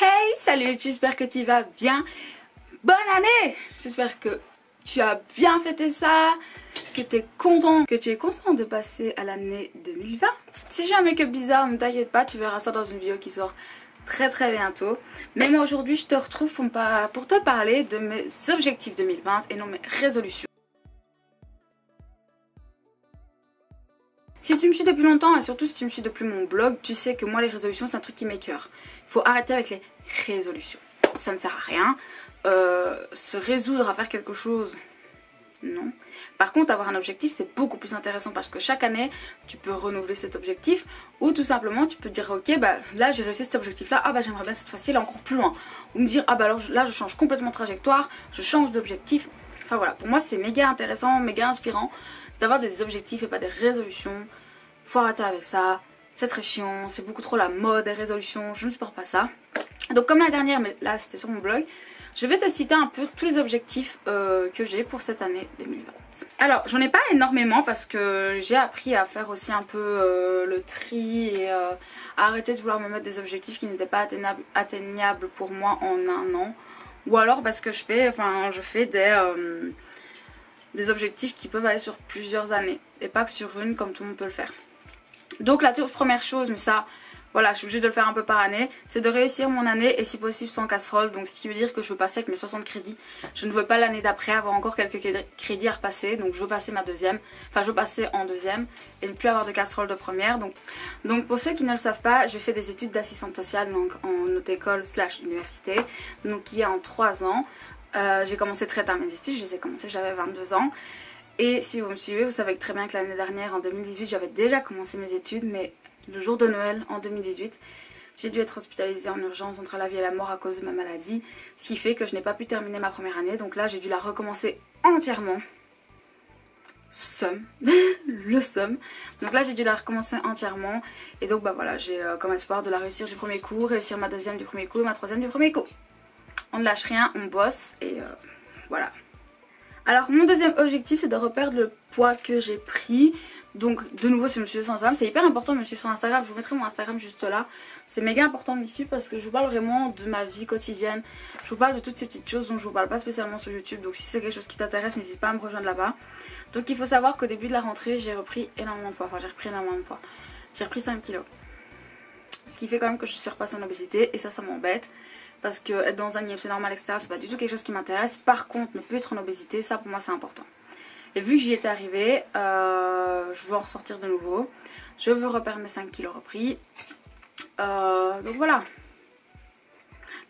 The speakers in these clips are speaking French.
Hey, salut, j'espère que tu vas bien. Bonne année! J'espère que tu as bien fêté ça, que tu es content, de passer à l'année 2020. Si j'ai un make-up bizarre, ne t'inquiète pas, tu verras ça dans une vidéo qui sort très très bientôt. Mais moi aujourd'hui, je te retrouve pour te parler de mes objectifs 2020 et non mes résolutions. Si tu me suis depuis longtemps et surtout si tu me suis depuis mon blog, tu sais que moi les résolutions c'est un truc qui m'écœure. Il faut arrêter avec les résolutions. Ça ne sert à rien. Se résoudre à faire quelque chose, non. Par contre, avoir un objectif c'est beaucoup plus intéressant parce que chaque année tu peux renouveler cet objectif ou tout simplement tu peux dire ok bah là j'ai réussi cet objectif là, ah bah j'aimerais bien cette fois-ci là encore plus loin. Ou me dire ah bah alors là je change complètement de trajectoire, je change d'objectif. Enfin voilà, pour moi c'est méga intéressant, méga inspirant d'avoir des objectifs et pas des résolutions. Faut arrêter avec ça, c'est très chiant, c'est beaucoup trop la mode des résolutions, je ne supporte pas ça. Donc comme la dernière, mais là c'était sur mon blog, je vais te citer un peu tous les objectifs que j'ai pour cette année 2020. Alors j'en ai pas énormément parce que j'ai appris à faire aussi un peu le tri et à arrêter de vouloir me mettre des objectifs qui n'étaient pas atteignables pour moi en un an. Ou alors parce que je fais des objectifs qui peuvent aller sur plusieurs années et pas que sur une comme tout le monde peut le faire. Donc la toute première chose, mais ça voilà je suis obligée de le faire un peu par année, c'est de réussir mon année et si possible sans casserole. Donc ce qui veut dire que je veux passer avec mes 60 crédits. Je ne veux pas l'année d'après avoir encore quelques crédits à repasser, donc je veux passer en deuxième et ne plus avoir de casserole de première. Donc pour ceux qui ne le savent pas, je fais des études d'assistante sociale donc en haute école / université, donc qui est en 3 ans. J'ai commencé très tard mes études, je les ai commencées, j'avais 22 ans. Et si vous me suivez, vous savez très bien que l'année dernière, en 2018, j'avais déjà commencé mes études. Mais le jour de Noël, en 2018, j'ai dû être hospitalisée en urgence entre la vie et la mort à cause de ma maladie. Ce qui fait que je n'ai pas pu terminer ma première année. Donc là, j'ai dû la recommencer entièrement. Le somme. Donc là j'ai dû la recommencer entièrement et donc bah voilà, j'ai comme espoir de la réussir du premier coup, réussir ma deuxième du premier coup et ma troisième du premier coup. On ne lâche rien, on bosse et voilà. Alors mon deuxième objectif c'est de reperdre le poids que j'ai pris. Donc de nouveau si vous me suivez sur Instagram, c'est hyper important de me suivre sur Instagram, je vous mettrai mon Instagram juste là. C'est méga important de m'y suivre parce que je vous parle vraiment de ma vie quotidienne. Je vous parle de toutes ces petites choses dont je vous parle pas spécialement sur YouTube. Donc si c'est quelque chose qui t'intéresse, n'hésite pas à me rejoindre là-bas. Donc il faut savoir qu'au début de la rentrée j'ai repris énormément de poids, enfin j'ai repris énormément de poids. J'ai repris 5 kilos. Ce qui fait quand même que je suis repassée en obésité et ça m'embête. Parce que être dans un IMC c'est normal etc, c'est pas du tout quelque chose qui m'intéresse. Par contre ne plus être en obésité, ça pour moi c'est important. Et vu que j'y étais arrivée, je veux en ressortir de nouveau. Je veux reperdre mes 5 kilos repris. Donc voilà.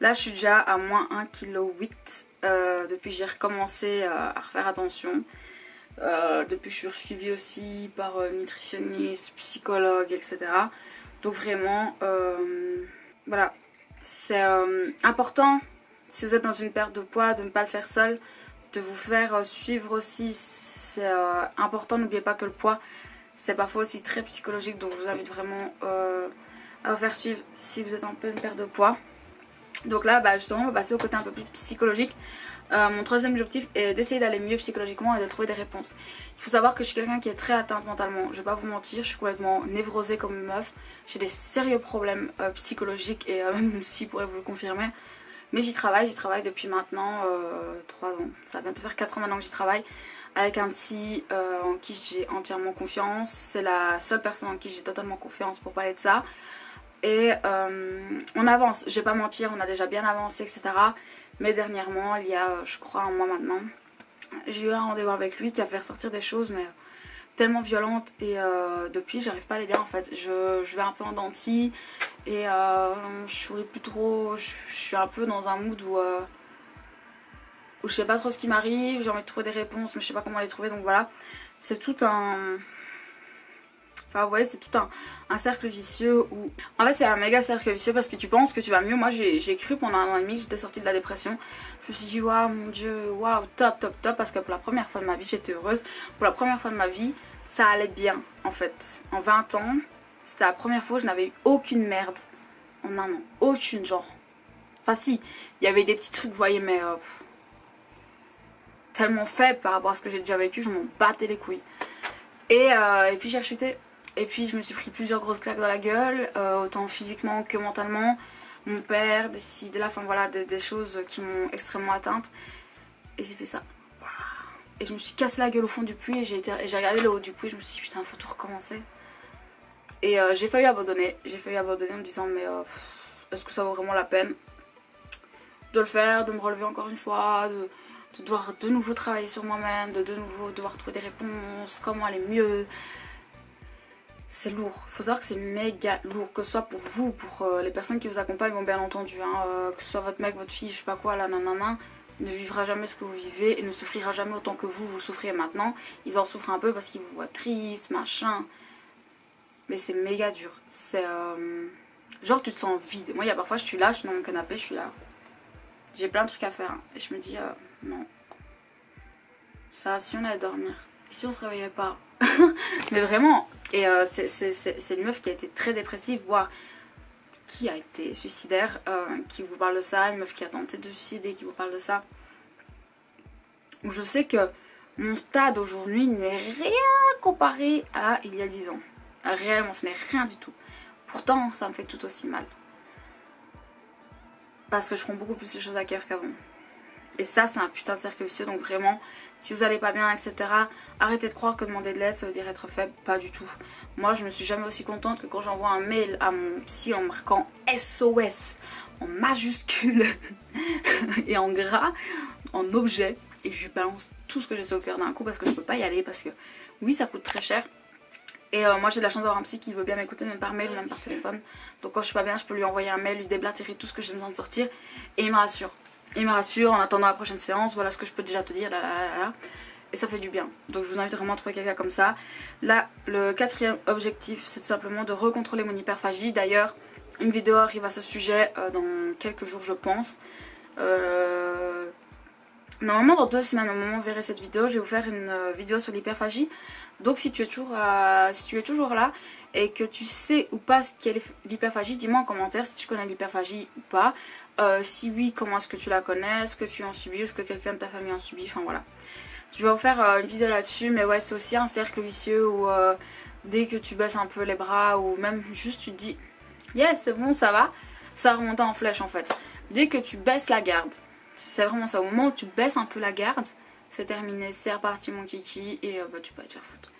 Là je suis déjà à moins 1,8 kg depuis que j'ai recommencé à refaire attention. Depuis que je suis suivie aussi par nutritionniste, psychologue etc. Donc vraiment voilà. C'est important, si vous êtes dans une perte de poids, de ne pas le faire seul, de vous faire suivre aussi, c'est important. N'oubliez pas que le poids, c'est parfois aussi très psychologique, donc je vous invite vraiment à vous faire suivre si vous êtes en pleine perte de poids. Donc là, bah, justement, on va passer au côté un peu plus psychologique. Mon troisième objectif est d'essayer d'aller mieux psychologiquement et de trouver des réponses. Il faut savoir que je suis quelqu'un qui est très atteinte mentalement. Je vais pas vous mentir, je suis complètement névrosée comme meuf. J'ai des sérieux problèmes psychologiques et même si pourrait vous le confirmer. Mais j'y travaille depuis maintenant 3 ans. Ça va bientôt faire 4 ans maintenant que j'y travaille. Avec un psy en qui j'ai entièrement confiance. C'est la seule personne en qui j'ai totalement confiance pour parler de ça. Et on avance, je vais pas mentir, on a déjà bien avancé etc. Mais dernièrement, il y a je crois un mois maintenant, j'ai eu un rendez-vous avec lui qui a fait ressortir des choses mais tellement violentes et depuis j'arrive pas à aller bien en fait. Je vais un peu en dents de scie et je souris plus trop, je suis un peu dans un mood où je sais pas trop ce qui m'arrive, j'ai envie de trouver des réponses mais je sais pas comment les trouver donc voilà. C'est tout un... Enfin, vous voyez, c'est tout un cercle vicieux où... En fait, c'est un méga cercle vicieux parce que tu penses que tu vas mieux. Moi, j'ai cru pendant 1 an et demi que j'étais sortie de la dépression. Je me suis dit, waouh, mon Dieu, waouh, top, top, top. Parce que pour la première fois de ma vie, j'étais heureuse. Pour la première fois de ma vie, ça allait bien, en fait. En 20 ans, c'était la première fois que je n'avais eu aucune merde. En 1 an. Aucune, genre. Enfin, si, il y avait des petits trucs, vous voyez, mais... tellement faible par rapport à ce que j'ai déjà vécu, je m'en battais les couilles. Et puis, j'ai rechuté. Et puis je me suis pris plusieurs grosses claques dans la gueule, autant physiquement que mentalement. mon père, décider là, enfin voilà, des choses qui m'ont extrêmement atteinte. Et j'ai fait ça. Et je me suis cassé la gueule au fond du puits et j'ai regardé le haut du puits. Je me suis dit putain, faut tout recommencer. Et j'ai failli abandonner. J'ai failli abandonner en me disant mais est-ce que ça vaut vraiment la peine de le faire, de me relever encore une fois, de devoir de nouveau travailler sur moi-même, de nouveau devoir trouver des réponses, comment aller mieux. C'est lourd, faut savoir que c'est méga lourd, que ce soit pour vous, pour les personnes qui vous accompagnent, bon bien entendu, hein, que ce soit votre mec, votre fille, je sais pas quoi, là nanana, ne vivra jamais ce que vous vivez et ne souffrira jamais autant que vous, vous souffrez maintenant. Ils en souffrent un peu parce qu'ils vous voient triste, machin, mais c'est méga dur, c'est genre tu te sens vide. Moi il y a parfois je suis là, je suis dans mon canapé, je suis là, j'ai plein de trucs à faire, hein, et je me dis non, ça si on allait dormir, si on se réveillait pas. Mais vraiment, et c'est une meuf qui a été très dépressive, voire qui a été suicidaire, qui vous parle de ça, une meuf qui a tenté de suicider, qui vous parle de ça. Je sais que mon stade aujourd'hui n'est rien comparé à il y a 10 ans. Réellement, ce n'est rien du tout. Pourtant, ça me fait tout aussi mal. Parce que je prends beaucoup plus les choses à cœur qu'avant. Et ça, c'est un putain de cercle vicieux. Donc vraiment, si vous allez pas bien, etc., arrêtez de croire que demander de l'aide, ça veut dire être faible. Pas du tout. Moi, je ne suis jamais aussi contente que quand j'envoie un mail à mon psy en marquant SOS en majuscule et en gras, en objet, et je lui balance tout ce que j'ai sur le cœur d'un coup parce que je peux pas y aller, parce que oui, ça coûte très cher. Et moi j'ai de la chance d'avoir un psy qui veut bien m'écouter, même par mail, même par téléphone. Donc quand je suis pas bien, je peux lui envoyer un mail, lui déblatérer tout ce que j'ai besoin de sortir, et il me rassure. Il me rassure en attendant la prochaine séance, voilà ce que je peux déjà te dire, là, là, là, là. Et ça fait du bien. Donc je vous invite vraiment à trouver quelqu'un comme ça. Là, le quatrième objectif, c'est tout simplement de recontrôler mon hyperphagie. D'ailleurs, une vidéo arrive à ce sujet dans quelques jours, je pense. Normalement, dans 2 semaines, au moment où vous verrez cette vidéo, je vais vous faire une vidéo sur l'hyperphagie. Donc si tu es toujours, là et que tu sais ou pas ce qu'est l'hyperphagie, dis-moi en commentaire si tu connais l'hyperphagie ou pas. Si oui, comment est-ce que tu la connais, est-ce que tu en subis, est-ce que quelqu'un de ta famille en subit, enfin voilà. Je vais vous faire une vidéo là-dessus, mais ouais, c'est aussi un cercle vicieux où dès que tu baisses un peu les bras ou même juste tu te dis « Yes, c'est bon, ça va », ça remonte en flèche en fait. Dès que tu baisses la garde, c'est vraiment ça, au moment où tu baisses un peu la garde, c'est terminé, c'est reparti mon kiki et bah, tu peux te faire foutre.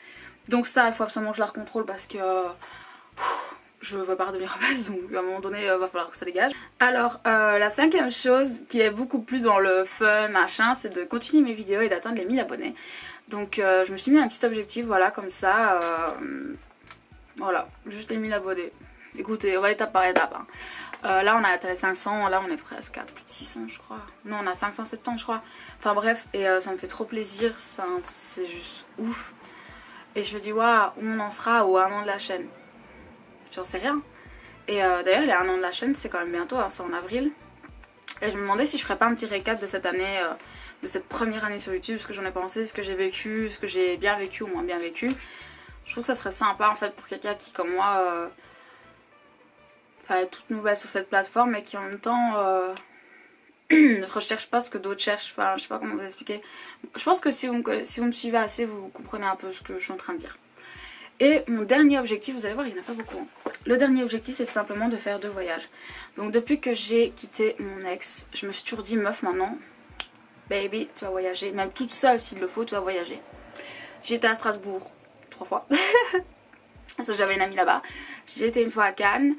Donc ça, il faut absolument que je la contrôle parce que... je veux pas devenir basse, donc à un moment donné va falloir que ça dégage. Alors la 5e chose qui est beaucoup plus dans le fun machin, c'est de continuer mes vidéos et d'atteindre les 1000 abonnés. Donc je me suis mis un petit objectif, voilà, comme ça, voilà, juste les 1000 abonnés. Écoutez, on va étape par étape, hein. Là on a atteint les 500, là on est presque à plus de 600 je crois, non on a 570 je crois, enfin bref, et ça me fait trop plaisir, c'est juste ouf. Et je me dis waouh, où on en sera au 1 an de la chaîne, j'en sais rien. Et d'ailleurs, il y a 1 an de la chaîne, c'est quand même bientôt, hein, c'est en avril. Et je me demandais si je ferais pas un petit récap de cette année, de cette première année sur YouTube, ce que j'en ai pensé, ce que j'ai vécu, ce que j'ai bien vécu ou moins bien vécu. Je trouve que ça serait sympa en fait pour quelqu'un qui, comme moi, est toute nouvelle sur cette plateforme et qui en même temps ne recherche pas ce que d'autres cherchent. Enfin, je sais pas comment vous expliquer. Je pense que si vous me suivez assez, vous comprenez un peu ce que je suis en train de dire. Et mon dernier objectif, vous allez voir, il n'y en a pas beaucoup. Le dernier objectif, c'est simplement de faire 2 voyages. Donc depuis que j'ai quitté mon ex, je me suis toujours dit, meuf, maintenant, baby, tu vas voyager. Même toute seule, s'il le faut, tu vas voyager. J'ai été à Strasbourg 3 fois. Parce que j'avais une amie là-bas. J'ai été une fois à Cannes.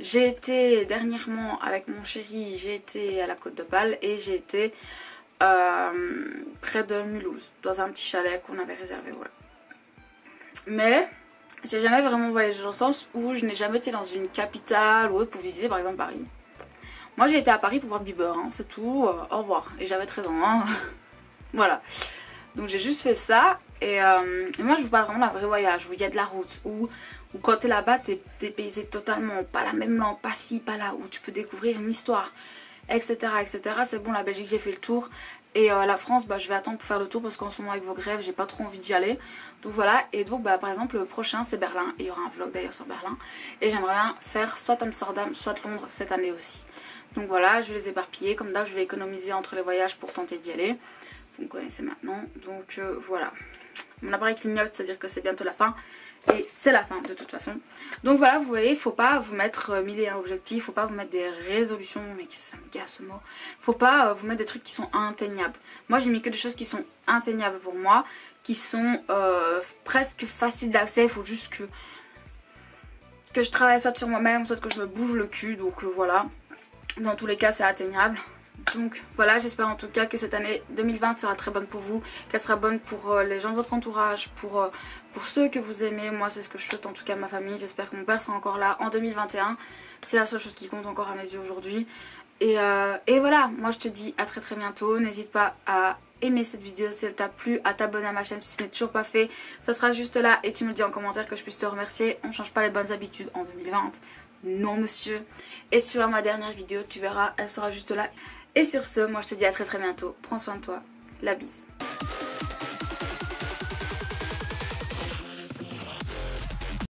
J'ai été dernièrement avec mon chéri, j'ai été à la Côte d'Opale. Et j'ai été près de Mulhouse, dans un petit chalet qu'on avait réservé, voilà. Mais j'ai jamais vraiment voyagé dans le sens où je n'ai jamais été dans une capitale ou autre pour visiter par exemple Paris. Moi j'ai été à Paris pour voir Bieber, hein, c'est tout, au revoir. Et j'avais 13 ans, hein. Voilà. Donc j'ai juste fait ça et moi je vous parle vraiment d'un vrai voyage où il y a de la route, où quand t'es là-bas t'es dépaysé totalement, pas la même langue, pas ci, pas là, où tu peux découvrir une histoire, etc. etc. C'est bon, la Belgique j'ai fait le tour. Et la France, bah, je vais attendre pour faire le tour parce qu'en ce moment avec vos grèves, j'ai pas trop envie d'y aller. Donc voilà, et donc bah, par exemple le prochain c'est Berlin. Et il y aura un vlog d'ailleurs sur Berlin. Et j'aimerais bien faire soit Amsterdam, soit Londres cette année aussi. Donc voilà, je vais les éparpiller. Comme d'hab, je vais économiser entre les voyages pour tenter d'y aller. Vous me connaissez maintenant. Donc voilà. Mon appareil clignote, c'est-à-dire que c'est bientôt la fin. Et c'est la fin de toute façon. Donc voilà, vous voyez, faut pas vous mettre mille et un objectifs, faut pas vous mettre des résolutions, mais ça me gaffe ce mot. Faut pas vous mettre des trucs qui sont inatteignables. Moi j'ai mis que des choses qui sont atteignables pour moi, qui sont presque faciles d'accès. Il faut juste que je travaille soit sur moi-même, soit que je me bouge le cul. Donc voilà, dans tous les cas c'est atteignable. Donc voilà, j'espère en tout cas que cette année 2020 sera très bonne pour vous, qu'elle sera bonne pour les gens de votre entourage, pour ceux que vous aimez. Moi c'est ce que je souhaite en tout cas à ma famille. J'espère que mon père sera encore là en 2021. C'est la seule chose qui compte encore à mes yeux aujourd'hui. Et voilà, moi je te dis à très très bientôt. N'hésite pas à aimer cette vidéo si elle t'a plu, à t'abonner à ma chaîne si ce n'est toujours pas fait. Ça sera juste là et tu me le dis en commentaire que je puisse te remercier. On ne change pas les bonnes habitudes en 2020. Non monsieur. Et sur ma dernière vidéo, tu verras, elle sera juste là. Et sur ce, moi je te dis à très très bientôt. Prends soin de toi. La bise.